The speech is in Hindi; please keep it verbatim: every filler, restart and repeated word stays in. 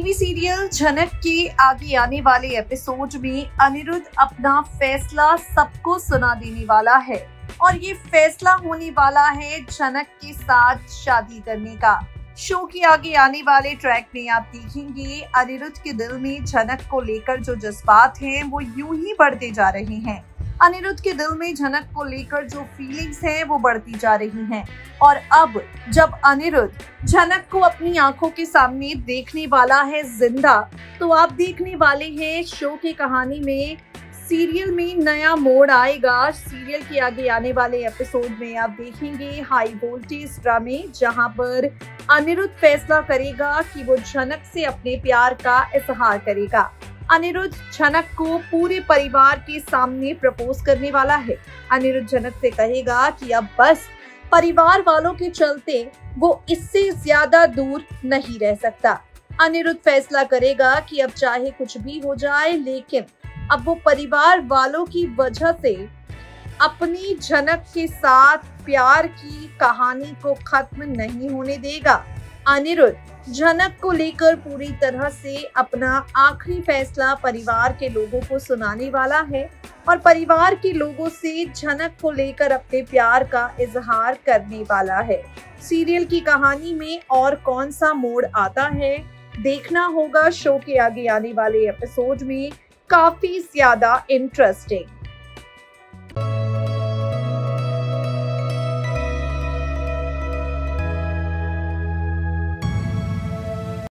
टीवी सीरियल झनक के आगे आने वाले एपिसोड में अनिरुद्ध अपना फैसला सबको सुना देने वाला है और ये फैसला होने वाला है झनक के साथ शादी करने का। शो के आगे आने वाले ट्रैक में आप देखेंगे अनिरुद्ध के दिल में झनक को लेकर जो जज्बात हैं वो यूं ही बढ़ते जा रहे हैं। अनिरुद्ध के दिल में झनक को लेकर जो फीलिंग्स हैं वो बढ़ती जा रही हैं और अब जब अनिरुद्ध झनक को अपनी आंखों के सामने देखने वाला है जिंदा, तो आप देखने वाले हैं शो की कहानी में सीरियल में नया मोड़ आएगा। सीरियल के आगे आने वाले एपिसोड में आप देखेंगे हाई वोल्टेज ड्रामे, जहां पर अनिरुद्ध फैसला करेगा कि वो झनक से अपने प्यार का इजहार करेगा। अनिरुद्ध झनक को पूरे परिवार के सामने प्रपोज करने वाला है। अनिरुद्ध झनक से कहेगा कि अब बस परिवार वालों के चलते वो इससे ज्यादा दूर नहीं रह सकता। अनिरुद्ध फैसला करेगा कि अब चाहे कुछ भी हो जाए, लेकिन अब वो परिवार वालों की वजह से अपनी झनक के साथ प्यार की कहानी को खत्म नहीं होने देगा। अनिरुद्ध झनक को लेकर पूरी तरह से अपना आखिरी फैसला परिवार के लोगों को सुनाने वाला है और परिवार के लोगों से झनक को लेकर अपने प्यार का इजहार करने वाला है। सीरियल की कहानी में और कौन सा मोड़ आता है देखना होगा। शो के आगे आने वाले एपिसोड में काफी ज्यादा इंटरेस्टिंग